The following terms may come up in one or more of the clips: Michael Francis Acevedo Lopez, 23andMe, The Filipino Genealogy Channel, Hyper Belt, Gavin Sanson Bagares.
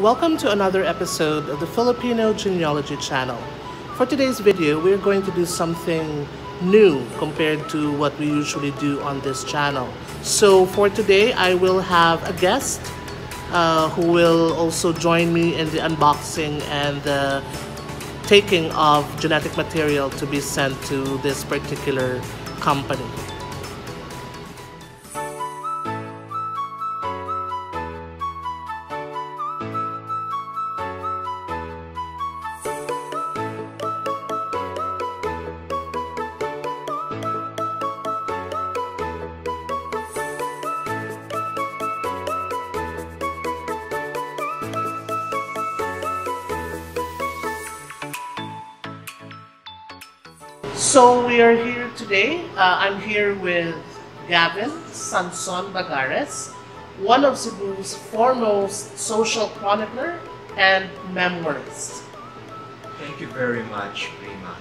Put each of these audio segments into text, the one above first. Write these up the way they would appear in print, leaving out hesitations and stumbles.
Welcome to another episode of the Filipino Genealogy Channel. For today's video, we're going to do something new compared to what we usually do on this channel. So for today, I will have a guest who will also join me in the unboxing and the taking of genetic material to be sent to this particular company. So we are here today. I'm here with Gavin Sanson Bagares, one of Cebu's foremost social chronicler and memoirist. Thank you very much, Prima.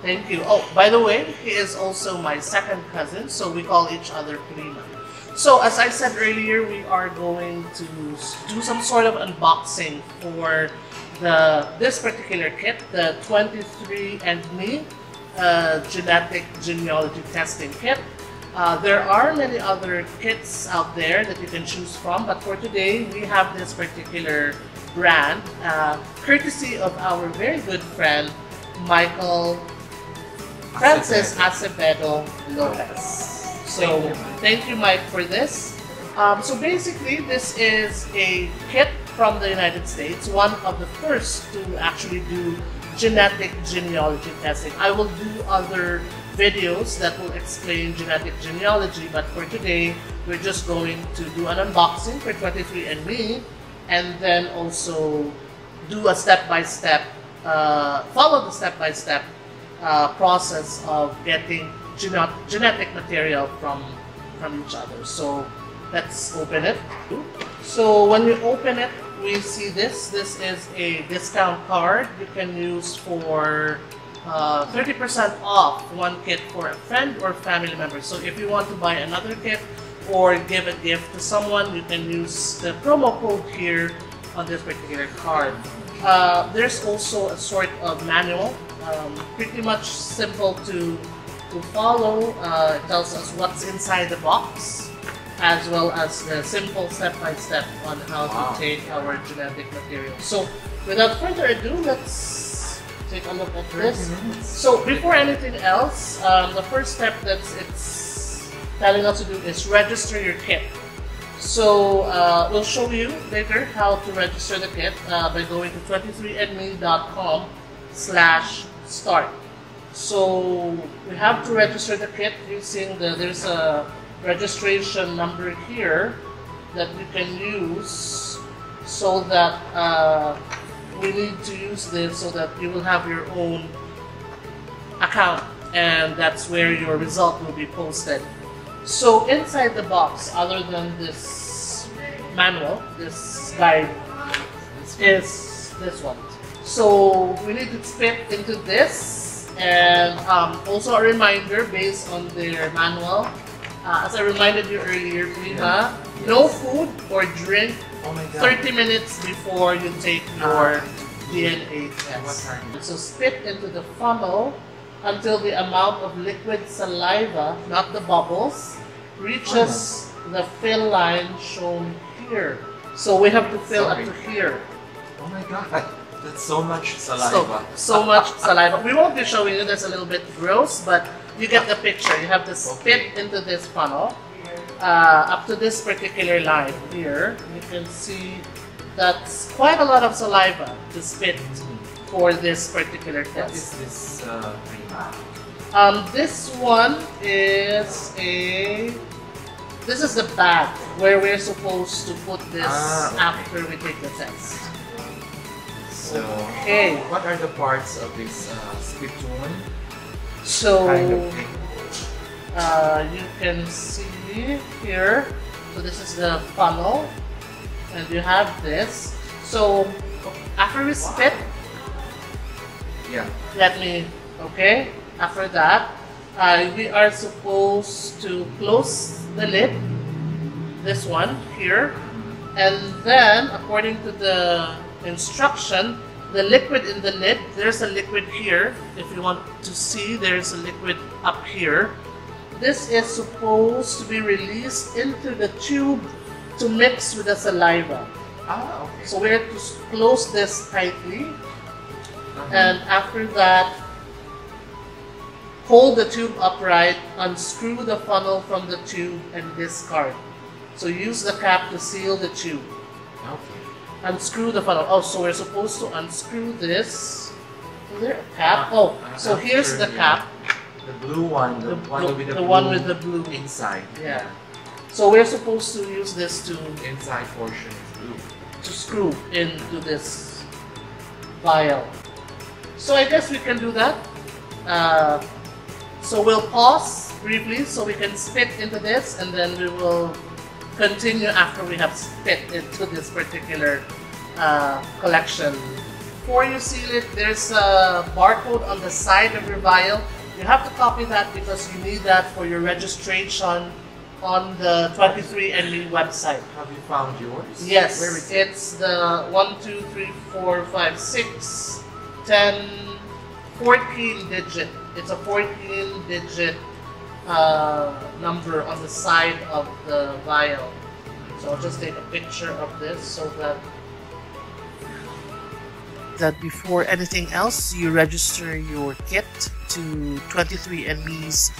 Thank you. Oh, by the way, he is also my second cousin, so we call each other Prima. So as I said earlier, we are going to do some sort of unboxing for this particular kit, the 23andMe. Genetic genealogy testing kit. There are many other kits out there that you can choose from, but for today we have this particular brand, courtesy of our very good friend Michael Francis Acevedo Lopez. So thank you, Mike, for this. So basically, this is a kit from the United States, one of the first to actually do genetic genealogy testing. I will do other videos that will explain genetic genealogy, but for today, we're just going to do an unboxing for 23andMe and then also do a step-by-step, follow the step-by-step process of getting genetic material from each other. So let's open it. So when you open it, we see this is a discount card you can use for 30% off one kit for a friend or family member. So if you want to buy another kit or give a gift to someone, you can use the promo code here on this particular card. There's also a sort of manual, pretty much simple to follow. It tells us what's inside the box, as well as the simple step-by-step on how to take our genetic material. So without further ado, let's take a look at this. So before anything else, the first step that it's telling us to do is register your kit. So we'll show you later how to register the kit by going to 23andme.com/start. So we have to register the kit using there's a registration number here that you can use, so that we need to use this so that you will have your own account, and that's where your result will be posted. So inside the box, other than this manual, this guide, is this one. So we need to fit into this, and also a reminder based on their manual. As I reminded you earlier, Prima, no food or drink 30 minutes before you take your DNA test. So spit into the funnel until the amount of liquid saliva, not the bubbles, reaches the fill line shown here. So we have to fill up to here. Oh my God, that's so much saliva. So much saliva. We won't be showing you, that's a little bit gross, but you get the picture. You have to spit into this funnel up to this particular line here. You can see that's quite a lot of saliva to spit for this particular test. What is this? This one is a... This is the bag where we're supposed to put this after we take the test. So, what are the parts of this spittoon? So you can see here, so this is the funnel, and you have this. So after we spit, after that, we are supposed to close the lid, this one here, And then, according to the instruction, the liquid in the lid, there's a liquid here. If you want to see, there's a liquid up here. This is supposed to be released into the tube to mix with the saliva. Ah, okay. So we have to close this tightly. And after that, hold the tube upright, unscrew the funnel from the tube, and discard. So use the cap to seal the tube. Okay. Unscrew the funnel. Oh, so we're supposed to unscrew this. Is there a cap? Oh, so here's the cap. The blue one. The one with the blue inside. Yeah. So we're supposed to use this to inside portion is blue. To screw into this vial. So I guess we can do that. So we'll pause briefly so we can spit into this, and then we will continue after we have spit into this particular collection. Before you seal it, there's a barcode on the side of your vial. You have to copy that because you need that for your registration on the 23andMe website. Have you found yours? Yes. Where is it? It's the 1, 2, 3, 4, 5, 6, 10, 14 digit. It's a 14 digit number on the side of the vial. So I'll just take a picture of this so that before anything else, you register your kit to 23andMe's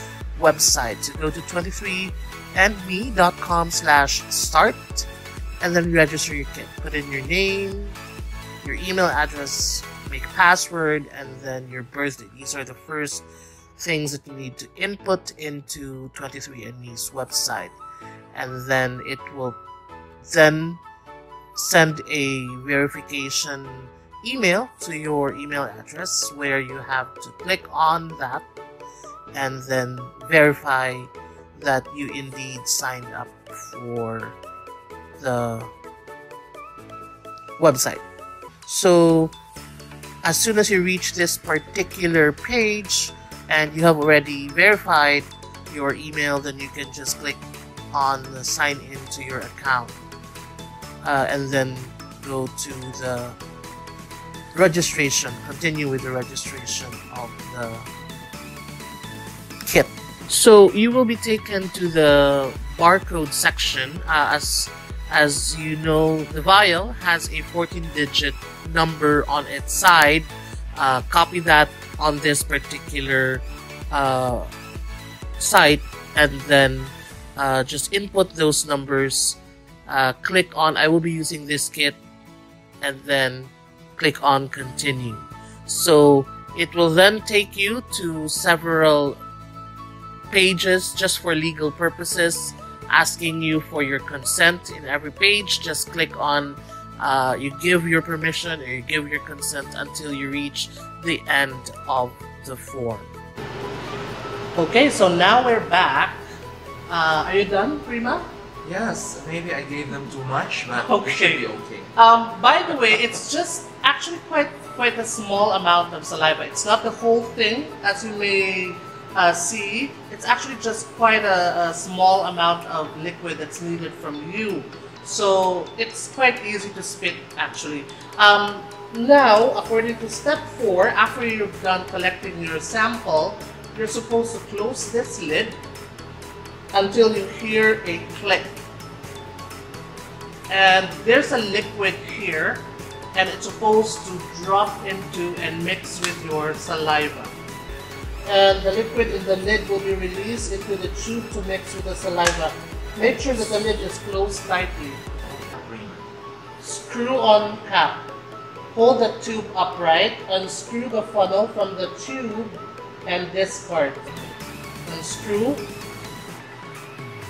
website. So go to 23andme.com/start and then register your kit. Put in your name, your email address, make password, and then your birthday. These are the first things that you need to input into 23andMe's website, and then it will then send a verification email to your email address where you have to click on that and then verify that you indeed signed up for the website. So as soon as you reach this particular page and you have already verified your email, then you can just click on the sign in to your account and then go to the registration, continue with the registration of the kit. So you will be taken to the barcode section. As you know, the vial has a 14-digit number on its side. Copy that on this particular site, and then just input those numbers. Click on I will be using this kit, and then click on continue. So it will then take you to several pages just for legal purposes, asking you for your consent in every page. Just click on you give your permission or you give your consent until you reach the end of the form. Okay, so now we're back. Are you done, Prima? Yes, maybe I gave them too much, but okay. It should be okay. By the way, it's just actually quite a small amount of saliva. It's not the whole thing, as you may see. It's actually just quite a small amount of liquid that's needed from you. So it's quite easy to spit, actually. Now, according to step 4, after you've done collecting your sample, you're supposed to close this lid until you hear a click. And there's a liquid here, and it's supposed to drop into and mix with your saliva. And the liquid in the lid will be released into the tube to mix with the saliva. Make sure that the lid is closed tightly. Screw on cap. Hold the tube upright, unscrew the funnel from the tube, and discard. Unscrew.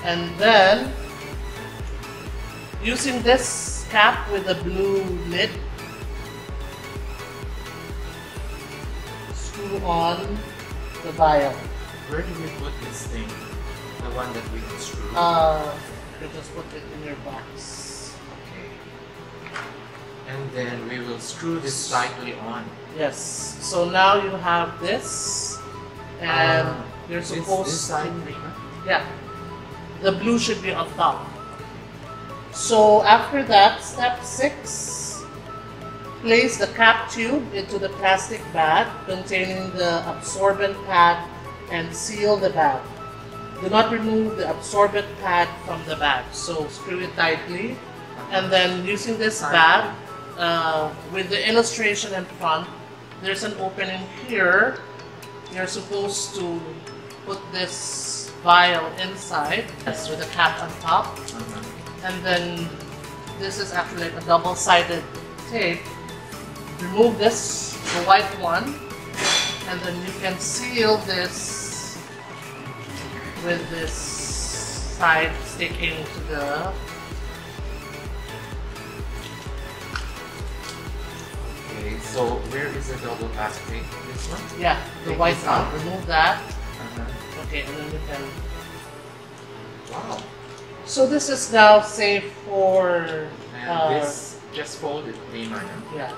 And then, using this cap with the blue lid, screw on the vial. Where do we put this thing? The one that we unscrew? You just put it in your box. Okay. And then we will screw this tightly on. Yes. So now you have this, and you're supposed to... This side, Prima? Yeah. The blue should be on top. So after that, step 6, place the cap tube into the plastic bag containing the absorbent pad and seal the bag. Do not remove the absorbent pad from the bag, so screw it tightly. And then using this bag with the illustration in front, there's an opening here. You're supposed to put this vial inside, yes, with a cap on top. And then this is actually a double-sided tape. Remove this, the white one, and then you can seal this with this side sticking to the So where is the double plastic? This one? Yeah, the white one. Remove that. Okay, and then we can. Wow. So this is now safe for. And this just folded, yeah.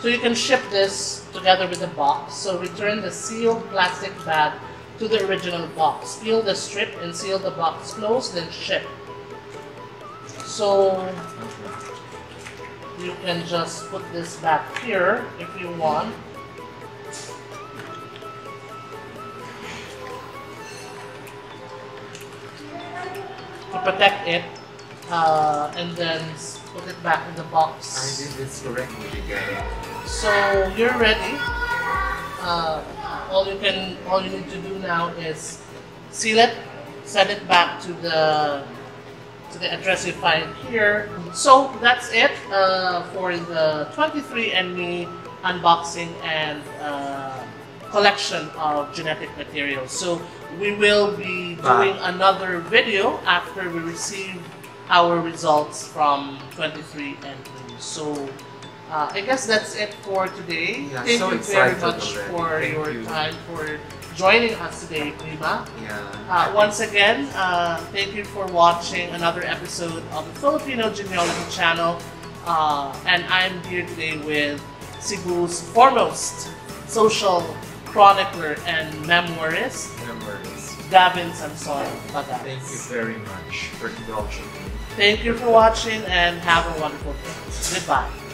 So you can ship this together with the box. So return the sealed plastic bag to the original box. Peel the strip and seal the box closed, then ship. So. You can just put this back here if you want. To protect it, and then put it back in the box. I did this correctly again. So you're ready. All you need to do now is seal it, send it back to the address you find here. So that's it for the 23andMe unboxing and collection of genetic material. So we will be doing another video after we receive our results from 23andMe. So I guess that's it for today. Yeah, thank you very much for your time, for joining us today, Prima. Yeah. Once again, thank you for watching another episode of the Filipino Genealogy Channel. And I'm here today with Cebu's foremost social chronicler and memoirist, Gavin Sanson Bagares. Thank you very much for indulging me. Thank you for watching, and have a wonderful day. Goodbye.